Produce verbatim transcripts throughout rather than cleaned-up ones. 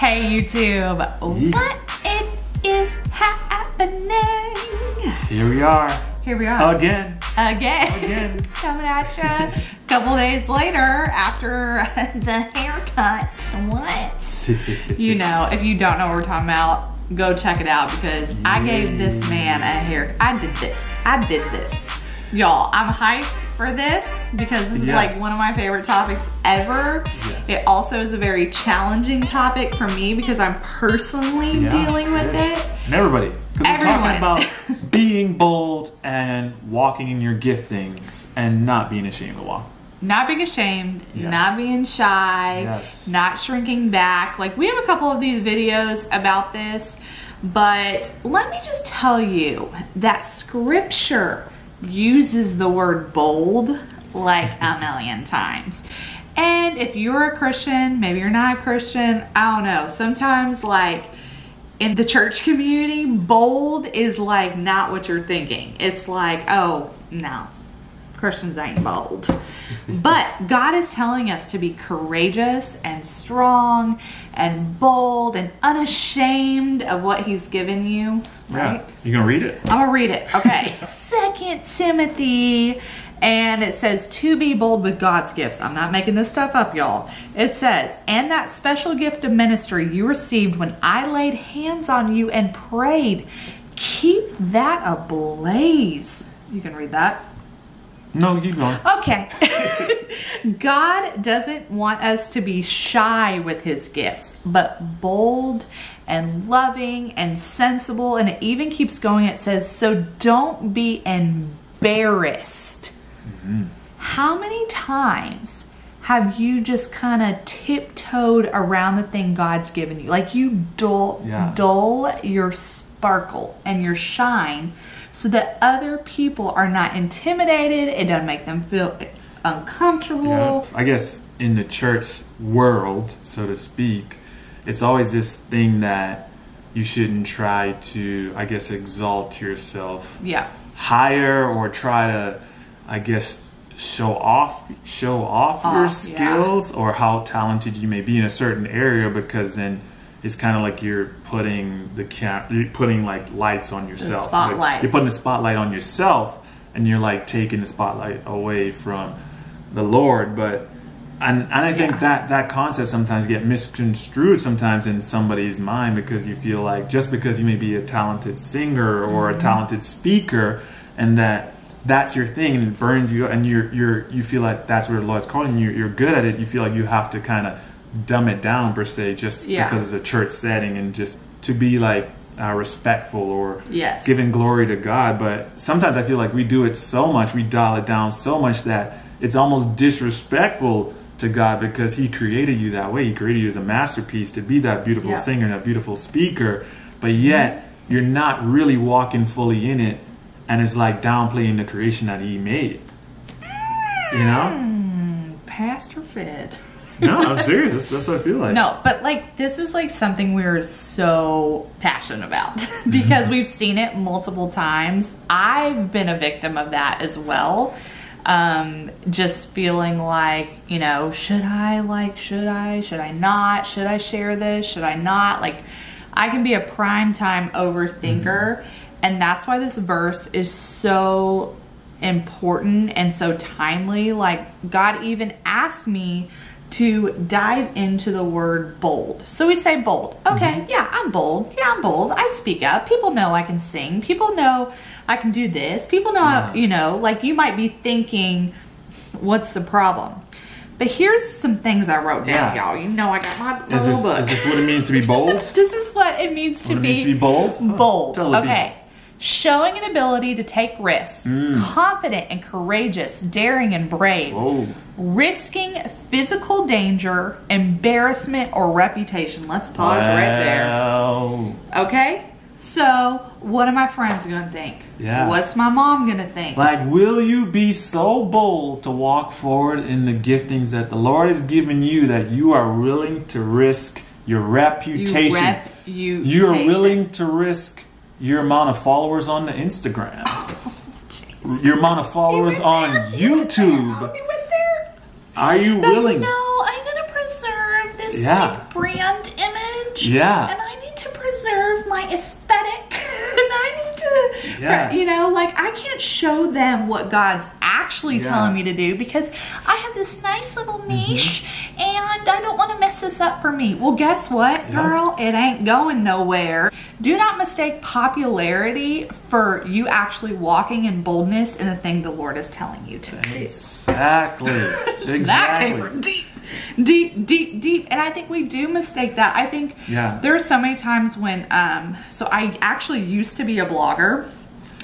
Hey YouTube, Yeet. What it is happening? Here we are. Here we are. Again. Again. Again. Coming at ya a couple days later after the haircut. What? You know, if you don't know what we're talking about, go check it out because yeah. I gave this man a haircut. I did this. I did this. Y'all, I'm hyped for this because this is yes. like one of my favorite topics ever. Yes. It also is a very challenging topic for me because I'm personally yeah, dealing with yes. it. And everybody. Because we're talking about being bold and walking in your giftings and not being ashamed to walk. Not being ashamed, yes. not being shy, yes. not shrinking back. Like, we have a couple of these videos about this, but let me just tell you that scripture uses the word bold like a million times. And if you're a Christian, maybe you're not a Christian, I don't know. Sometimes, like, in the church community, bold is like not what you're thinking. It's like, oh, no, Christians ain't bold. But God is telling us to be courageous and strong and bold and unashamed of what he's given you. Right? Yeah. You gonna read it? I'm gonna read it. Okay. Second Timothy, and it says to be bold with God's gifts. I'm not making this stuff up, y'all. It says, and that special gift of ministry you received when I laid hands on you and prayed, keep that ablaze. You can read that. No, keep going. Okay. God doesn't want us to be shy with his gifts, but bold and loving and sensible. And it even keeps going. It says, so don't be embarrassed. Mm-hmm. How many times have you just kind of tiptoed around the thing God's given you? Like, you dull, yeah. dull your sparkle and your shine so that other people are not intimidated. It doesn't make them feel uncomfortable. Yeah, I guess in the church world, so to speak, it's always this thing that you shouldn't try to, I guess, exalt yourself yeah. higher or try to, I guess, show off, show off uh, your skills yeah. or how talented you may be in a certain area, because then it's kind of like you're putting the cap, you're putting like lights on yourself. The spotlight. Like, you're putting the spotlight on yourself, and you're like taking the spotlight away from the Lord. But and, and I think yeah. that that concept sometimes get misconstrued sometimes in somebody's mind, because you feel like just because you may be a talented singer or mm-hmm. a talented speaker, and that that's your thing, and it burns you, and you're you're you feel like that's where the Lord's calling you. You're good at it. You feel like you have to kind of dumb it down per se, just yeah. because it's a church setting, and just to be like uh, respectful or yes. giving glory to God. But sometimes I feel like we do it so much, we dial it down so much that it's almost disrespectful to God, because he created you that way. He created you as a masterpiece to be that beautiful yeah. singer and that beautiful speaker, but yet you're not really walking fully in it, and it's like downplaying the creation that he made. Mm, you know? Pastor Fed. No, I'm serious. That's, that's what I feel like. No, but like, this is like something we're so passionate about because we've seen it multiple times. I've been a victim of that as well. Um, just feeling like, you know, should I like, should I, should I not? Should I share this? Should I not? Like, I can be a prime time overthinker. Mm-hmm. And that's why this verse is so important and so timely. Like, God even asked me to dive into the word bold. So we say bold. Okay, mm-hmm. yeah, I'm bold. Yeah, I'm bold. I speak up. People know I can sing. People know I can do this. People know, yeah. I, you know, like, you might be thinking, what's the problem? But here's some things I wrote down, yeah. y'all. You know, I got my, my is little this, book. Is this what it means to be bold? This is what it means to, what be, it means to be bold. Bold. Oh, okay. Showing an ability to take risks, mm. confident and courageous, daring and brave, Whoa. risking physical danger, embarrassment, or reputation. Let's pause well. right there. Okay, so what are my friends going to think? Yeah. What's my mom going to think? Like, will you be so bold to walk forward in the giftings that the Lord has given you that you are willing to risk your reputation? You rep you You're willing to risk your amount of followers on the Instagram, oh, your amount of followers you on YouTube. Oh, you went there. Are you no, willing? No, I'm gonna preserve this yeah. like, brand image. church. Yeah. And I need to preserve my aesthetic. And I need to, yeah. you know, like I can't show them what God's actually yeah. telling me to do because I have this nice little niche mm-hmm. and I don't want to mess this up for me. Well, guess what, yep. girl? It ain't going nowhere. Do not mistake popularity for you actually walking in boldness in the thing the Lord is telling you to exactly. do. Exactly. Exactly. That came from deep. Deep, deep, deep. And I think we do mistake that. I think yeah. there are so many times when, um, so I actually used to be a blogger.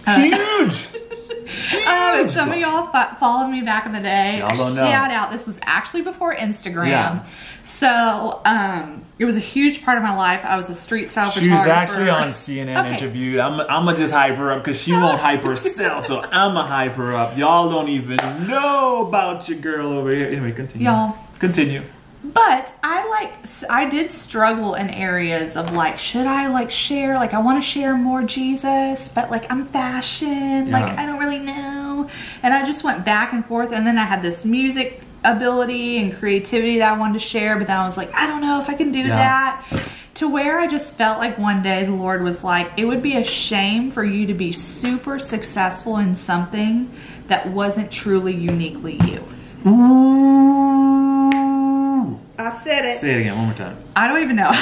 Huge! Huge! Um, some of y'all followed me back in the day. Y'all don't know. Shout out. This was actually before Instagram. Yeah. So um, it was a huge part of my life. I was a street style she photographer. She was actually on a C N N okay. interview. I'm, I'm going to just hype her up because she won't hype herself. So I'm going to hype her up. Y'all don't even know about your girl over here. Anyway, continue. Y'all. Continue. But I like, I did struggle in areas of like, should I like share? Like I want to share more Jesus, but like I'm fashion. Yeah. Like I don't really know. And I just went back and forth. And then I had this music ability and creativity that I wanted to share. But then I was like, I don't know if I can do yeah. that. To where I just felt like one day the Lord was like, it would be a shame for you to be super successful in something that wasn't truly uniquely you. Ooh. I said it. Say it again one more time. I don't even know.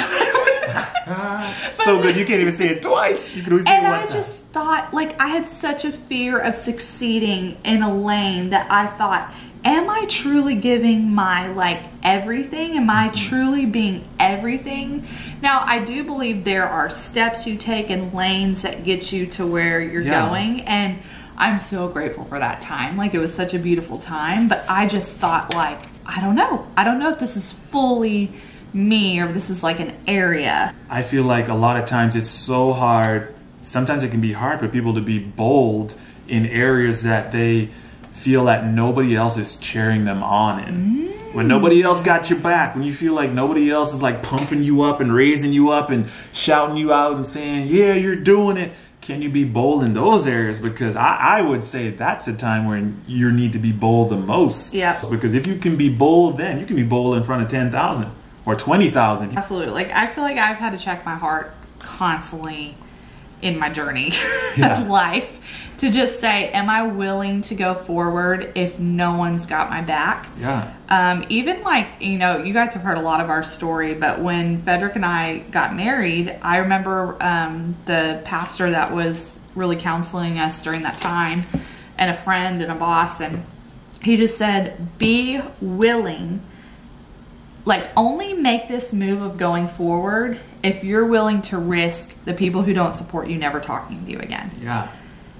So good. You can't even say it twice. You can always say it one time. And I just thought, like, I had such a fear of succeeding in a lane that I thought, am I truly giving my, like, everything? Am I truly being everything? Now, I do believe there are steps you take and lanes that get you to where you're yeah. going. And I'm so grateful for that time. Like, it was such a beautiful time, but I just thought, like, I don't know. I don't know if this is fully me or if this is like an area. I feel like a lot of times it's so hard. Sometimes it can be hard for people to be bold in areas that they feel that nobody else is cheering them on in. Mm. When nobody else got your back, when you feel like nobody else is like pumping you up and raising you up and shouting you out and saying, yeah, you're doing it. Can you be bold in those areas? Because I, I would say that's a time when you need to be bold the most. Yeah. Because if you can be bold then, you can be bold in front of ten thousand or twenty thousand. Absolutely. Like, I feel like I've had to check my heart constantly in my journey yeah. of life to just say, am I willing to go forward if no one's got my back? Yeah. Um, even like, you know, you guys have heard a lot of our story, but when Fedrick and I got married, I remember um, the pastor that was really counseling us during that time and a friend and a boss. And he just said, be willing. Like, only make this move of going forward if you're willing to risk the people who don't support you never talking to you again. Yeah.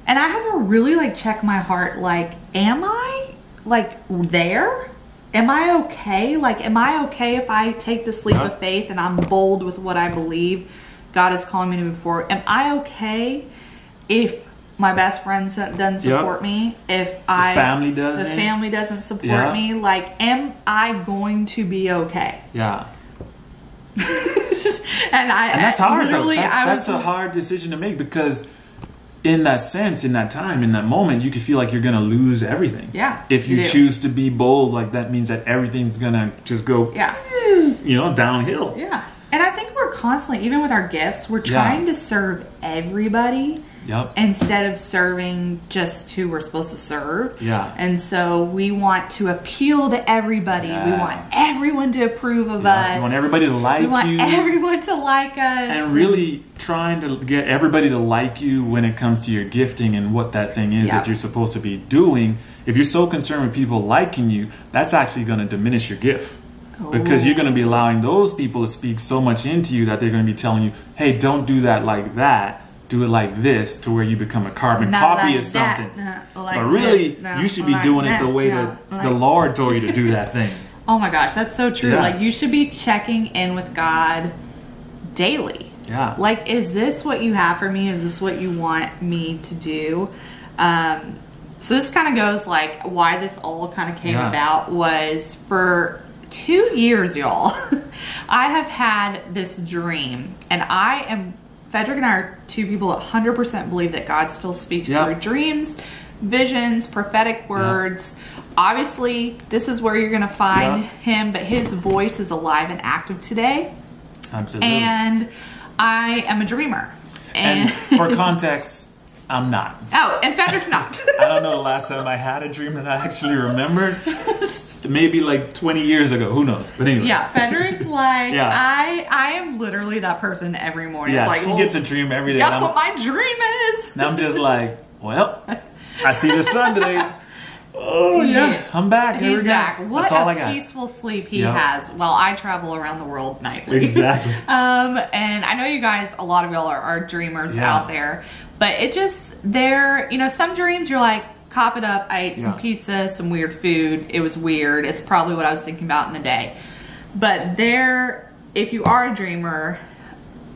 And I had to really, like, check my heart, like, am I, like, there? Am I okay? Like, am I okay if I take this leap yeah. of faith and I'm bold with what I believe God is calling me to move forward? Am I okay if my best friend doesn't support yep. me, if I the family doesn't, the family doesn't support yeah. me, like, am I going to be okay? Yeah. Just, and I and that's hard. Literally, that's, I that's was, a hard decision to make because, in that sense, in that time, in that moment, you could feel like you're gonna lose everything. Yeah. If you, you choose to be bold, like that means that everything's gonna just go, yeah, you know, downhill. Yeah. And I think we're constantly, even with our gifts, we're trying yeah. to serve everybody. Yep. Instead of serving just who we're supposed to serve. Yeah. And so we want to appeal to everybody. Yeah. We want everyone to approve of yeah. us. We want everybody to like you. We want you. everyone to like us. And really trying to get everybody to like you when it comes to your gifting and what that thing is yep. that you're supposed to be doing. If you're so concerned with people liking you, that's actually going to diminish your gift. Oh. Because you're going to be allowing those people to speak so much into you that they're going to be telling you, hey, don't do that like that. Do it like this to where you become a carbon Not copy like of something. That. No, like but really, this, no, you should be like doing that. It the way no, that like the Lord told you to do that thing. Oh my gosh, that's so true. Yeah. Like, you should be checking in with God daily. Yeah. Like, is this what you have for me? Is this what you want me to do? Um, so this kind of goes like why this all kind of came yeah. about was for two years, y'all. I have had this dream, and I am... Fedrick and I are two people that one hundred percent believe that God still speaks yep. through dreams, visions, prophetic words. Yep. Obviously, this is where you're going to find yep. him, but his voice is alive and active today. Absolutely. And I am a dreamer. And, and for context, I'm not. Oh, and Fedrick's not. I don't know the last time I had a dream that I actually remembered. Maybe like twenty years ago. Who knows? But anyway. Yeah, Fedrick, like, yeah. I I am literally that person every morning. Yeah, it's like, she well, gets a dream every day. That's what my dream is. And I'm just like, well, I see the sun today. Oh, yeah. yeah. I'm back. Here He's we go. back. What That's all a I got. peaceful sleep he yep. has while I travel around the world nightly. Exactly. um, and I know you guys, a lot of y'all are, are dreamers yeah. out there. But it just, they're, you know, some dreams you're like, cop it up. I ate yeah. some pizza, some weird food. It was weird. It's probably what I was thinking about in the day. But there, if you are a dreamer,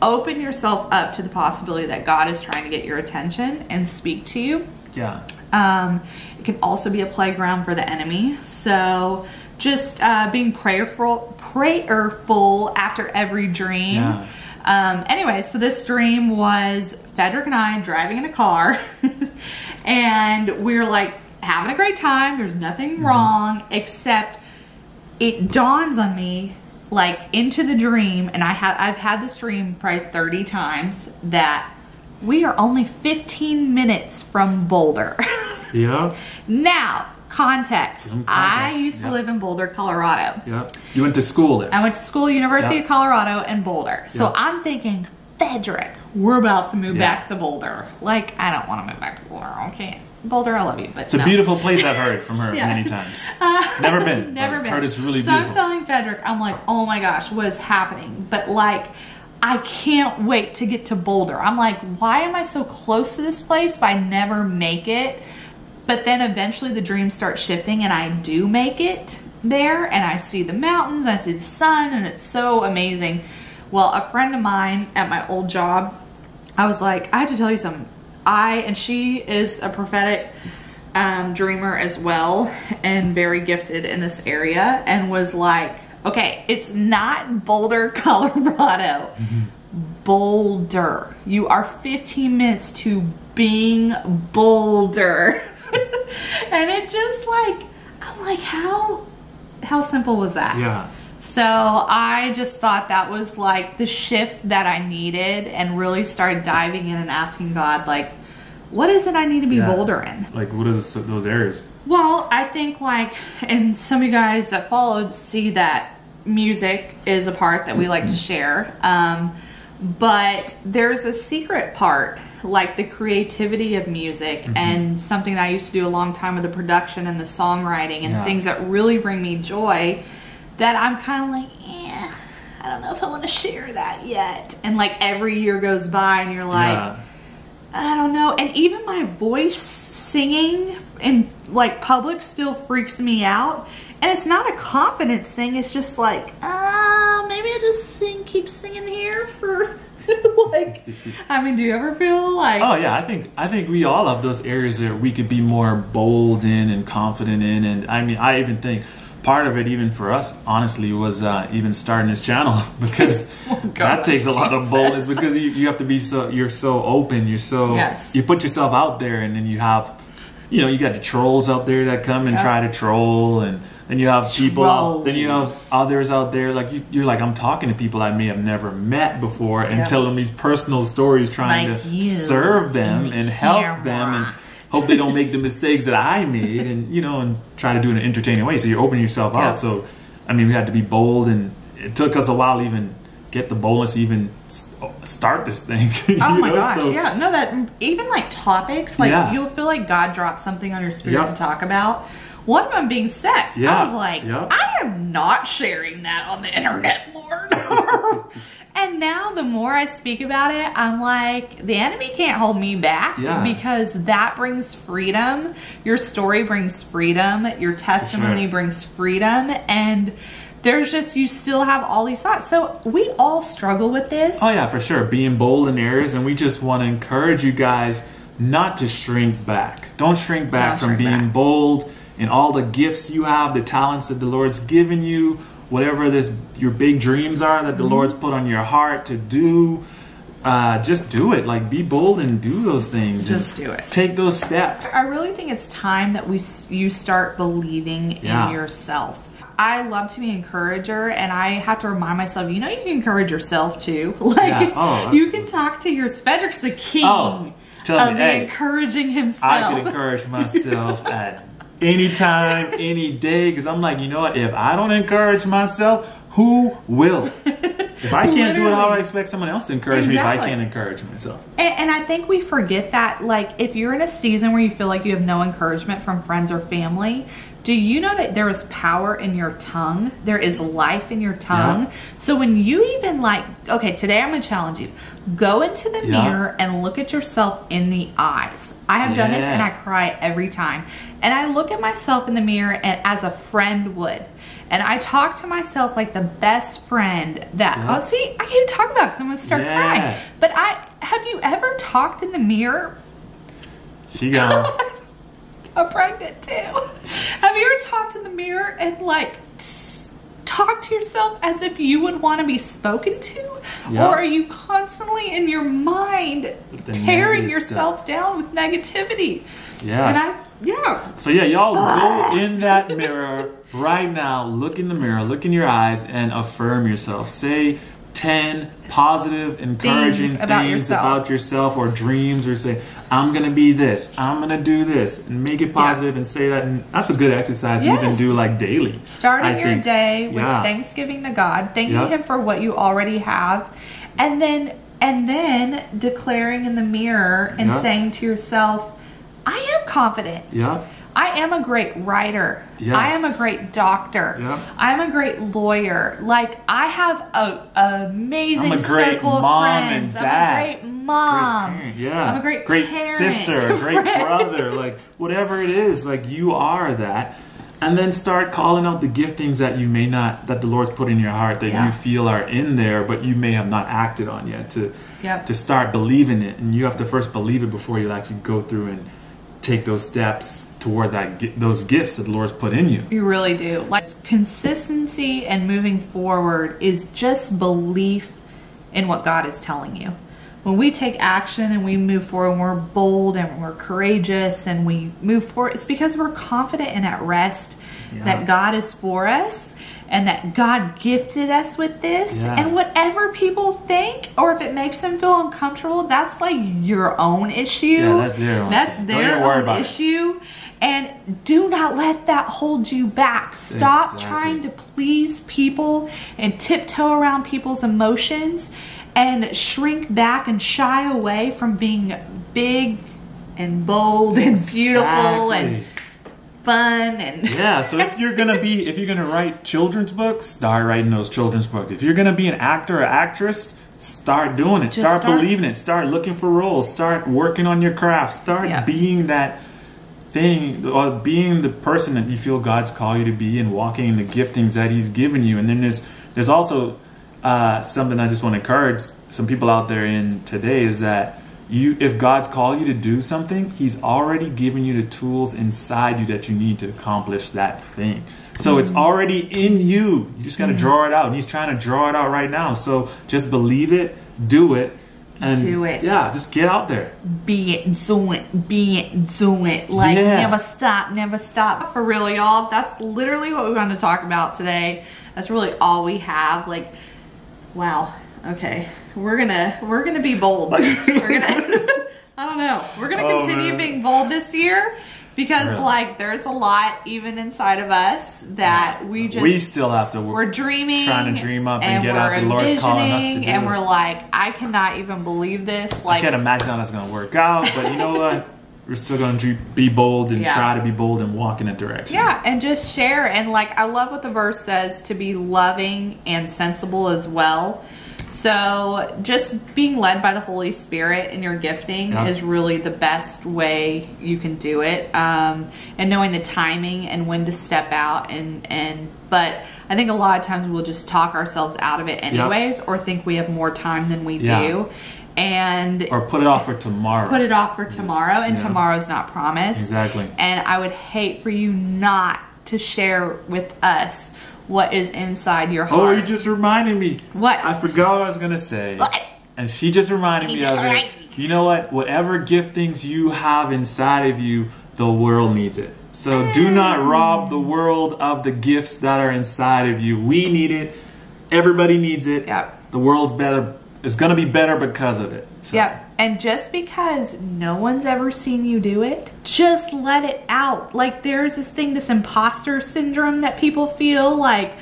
open yourself up to the possibility that God is trying to get your attention and speak to you. Yeah. Um, it can also be a playground for the enemy. So just uh, being prayerful, prayerful after every dream. Yeah. Um, anyway, so this dream was Fedrick and I driving in a car and we we're like having a great time. There's nothing mm-hmm. wrong, except it dawns on me like into the dream. And I have, I've had this dream probably thirty times that we are only fifteen minutes from Boulder. Yeah. Now, context. context. I used to yeah. live in Boulder, Colorado. Yeah. You went to school there. I went to school, University yeah. of Colorado, and Boulder. So yeah. I'm thinking, Fedrick, we're about to move yeah. back to Boulder. Like, I don't want to move back to Boulder. I can't. Boulder, I love you, but it's no. a beautiful place. I've heard from her yeah. many times. Uh, never been. Never been. Heard it's really so beautiful. So I'm telling Fedrick, I'm like, oh my gosh, what is happening? But like, I can't wait to get to Boulder. I'm like, why am I so close to this place but I never make it? But then eventually the dreams start shifting and I do make it there and I see the mountains, I see the sun, and it's so amazing. Well, a friend of mine at my old job, I was like, I have to tell you something. I, and she is a prophetic um, dreamer as well and very gifted in this area, and was like, okay, it's not Boulder, Colorado. Mm-hmm. Boulder. You are fifteen minutes to being Boulder. And it just like, I'm like, how, how simple was that? Yeah. So I just thought that was like the shift that I needed, and really started diving in and asking God, like, what is it I need to be yeah. bolder in? Like, what are those areas? Well, I think like, and some of you guys that followed see that music is a part that we like to share. Um, but there's a secret part, like the creativity of music mm-hmm. and something that I used to do a long time with the production and the songwriting and yeah. things that really bring me joy, that I'm kind of like, eh, I don't know if I want to share that yet. And like every year goes by and you're like, yeah. I don't know. And even my voice singing in like public still freaks me out. And it's not a confidence thing. It's just like, ah, uh, maybe I just sing, keep singing here for like, I mean, do you ever feel like? Oh yeah. I think, I think we all have those areas that we could be more bold in and confident in. And I mean, I even think part of it, even for us, honestly, was uh, even starting this channel, because oh, God, that takes Jesus. a lot of boldness, because you, you have to be so, you're so open. You're so, yes. you put yourself out there, and then you have, you know, you got the trolls out there that come and yeah. try to troll, and then you have people, out, then you have others out there. Like you, you're like, I'm talking to people I may have never met before yeah. and telling them these personal stories, trying like to you. serve them and, and help them. And hope they don't make the mistakes that I made, and, you know, and try to do it in an entertaining way. So you're opening yourself yeah. out. So, I mean, we had to be bold, and it took us a while to even get the boldness to even start this thing. Oh my know? gosh, so, yeah. No, that even like topics, like yeah. you'll feel like God dropped something on your spirit yep. to talk about. One of them being sex. Yeah. I was like, yep. I am not sharing that on the internet, Lord. And now the more I speak about it, I'm like, the enemy can't hold me back yeah. because that brings freedom. Your story brings freedom. Your testimony sure. brings freedom. And there's just, you still have all these thoughts. So we all struggle with this. Oh yeah, for sure. Being bold in areas. And we just want to encourage you guys not to shrink back. Don't shrink back Don't from shrink being back. bold in all the gifts you have, the talents that the Lord's given you. Whatever this your big dreams are that the mm-hmm. Lord's put on your heart to do, uh, just do it. Like, be bold and do those things. Just do it. Take those steps. I really think it's time that we you start believing yeah. in yourself. I love to be an encourager, and I have to remind myself, you know, you can encourage yourself too. Like, yeah. oh, you can talk to your, Fedrick's the king oh, tell of me, the hey, encouraging himself. I could encourage myself at any time, any day, because I'm like, you know what, if I don't encourage myself, who will? If I can't Literally. do it, how do I expect someone else to encourage exactly. me if I can't encourage myself? And, and I think we forget that, like, if you're in a season where you feel like you have no encouragement from friends or family, do you know that there is power in your tongue? There is life in your tongue. Yeah. So when you even like, okay, today I'm going to challenge you. Go into the yeah. mirror and look at yourself in the eyes. I have yeah. done this and I cry every time. And I look at myself in the mirror and, as a friend would. And I talk to myself like the best friend that, yeah. oh, see, I can't talk about it because I'm going to start yeah. crying. But I, have you ever talked in the mirror? She got I'm pregnant too. Have you ever talked in the mirror and like talk to yourself as if you would want to be spoken to? Yep. Or are you constantly in your mind tearing yourself stuff. down with negativity? Yes. And I, yeah. So yeah, y'all go in that mirror right now. Look in the mirror, look in your eyes and affirm yourself. Say ten positive, encouraging things about, things yourself. about yourself or dreams, or say, I'm going to be this, I'm going to do this, and make it positive yeah. and say that. And that's a good exercise yes. you can do like daily. Starting I your think. day with yeah. thanksgiving to God, thanking yep. him for what you already have. And then, and then declaring in the mirror and yep. saying to yourself, I am confident. Yeah. I am a great writer. Yes. I am a great doctor. Yeah. I am a great lawyer. Like, I have a, a amazing I'm a great circle of mom friends. And dad. I'm a great mom. Great parent. Yeah. I'm a great Great parent. sister, a great brother. Like, whatever it is, like, you are that. And then start calling out the giftings that you may not, that the Lord's put in your heart that yeah. you feel are in there, but you may have not acted on yet to, yep. to start believing it. And you have to first believe it before you actually go through and take those steps toward that those gifts that the Lord's put in you. You really do. Like, consistency and moving forward is just belief in what God is telling you. When we take action and we move forward and we're bold and we're courageous and we move forward, it's because we're confident and at rest yeah. that God is for us and that God gifted us with this. Yeah. And whatever people think, or if it makes them feel uncomfortable, that's like your own issue. Yeah, that's their own, that's their own issue. It. And do not let that hold you back. Stop exactly. trying to please people and tiptoe around people's emotions and shrink back and shy away from being big and bold and exactly. beautiful and fun. And yeah, so if you're gonna be, if you're gonna write children's books, start writing those children's books. If you're gonna be an actor or actress, start doing it. Start, start believing it. Start looking for roles. Start working on your craft. Start yeah. being that thing, or being the person that you feel God's called you to be, and walking in the giftings that He's given you. And then there's there's also uh, something I just want to encourage some people out there in today is that you, if God's called you to do something, He's already given you the tools inside you that you need to accomplish that thing. So mm. it's already in you. You just got to mm. draw it out, and He's trying to draw it out right now. So just believe it, do it. And do it. Yeah, just get out there. Be it, do it, be it, do it. Like, yeah. never stop, never stop. For real, y'all, that's literally what we're going to talk about today. That's really all we have. Like, wow, okay. We're going to, we're gonna be bold. Like, we're gonna, I don't know. We're going to oh, continue man. being bold this year. Because, really? like, there's a lot even inside of us that yeah. we just... We still have to... We're, we're dreaming. Trying to dream up and, and get out the Lord's calling us to do. And we're like, I cannot even believe this. Like, I can't imagine how that's going to work out. But you know what? We're still going to be bold and yeah. try to be bold and walk in that direction. Yeah, and just share. And, like, I love what the verse says, to be loving and sensible as well. So just being led by the Holy Spirit in your gifting yep. is really the best way you can do it. Um, and knowing the timing and when to step out. And, and but I think a lot of times we'll just talk ourselves out of it anyways yep. or think we have more time than we yeah. do. And or put it off for tomorrow. Put it off for tomorrow. And yeah. tomorrow's not promised. Exactly. And I would hate for you not to share with us what is inside your heart. Oh, you just reminded me. What? I forgot what I was going to say. What? And she just reminded he me just of it. You know what? Whatever giftings you have inside of you, the world needs it. So do not rob the world of the gifts that are inside of you. We need it. Everybody needs it. Yep. The world's better. It's going to be better because of it. So. Yep. And just because no one's ever seen you do it, just let it out. Like, there's this thing, this imposter syndrome that people feel like,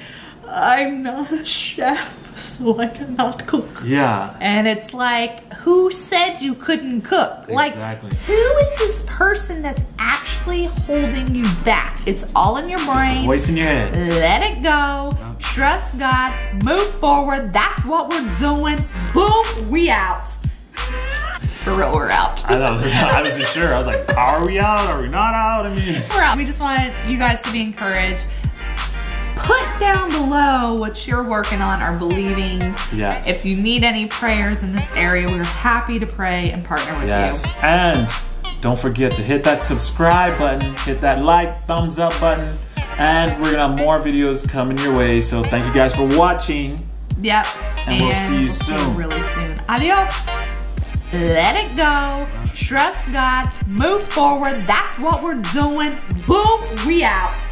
I'm not a chef, so I cannot cook. Yeah. And it's like, who said you couldn't cook? Exactly. Like, who is this person that's actually holding you back? It's all in your brain. It's a voice in your head. Let it go. No. Trust God. Move forward. That's what we're doing. Boom. We out. For real, we're out. I know. I wasn't sure. I was like, are we out? Are we not out? I mean, we're out. We just wanted you guys to be encouraged. Put down below what you're working on or believing. Yes. If you need any prayers in this area, we're happy to pray and partner with yes. you. And don't forget to hit that subscribe button, hit that like, thumbs up button, and we're gonna have more videos coming your way. So thank you guys for watching. Yep. And, and we'll see you soon. See you really soon. Adios. Let it go. Trust God. Move forward. That's what we're doing. Boom. We out.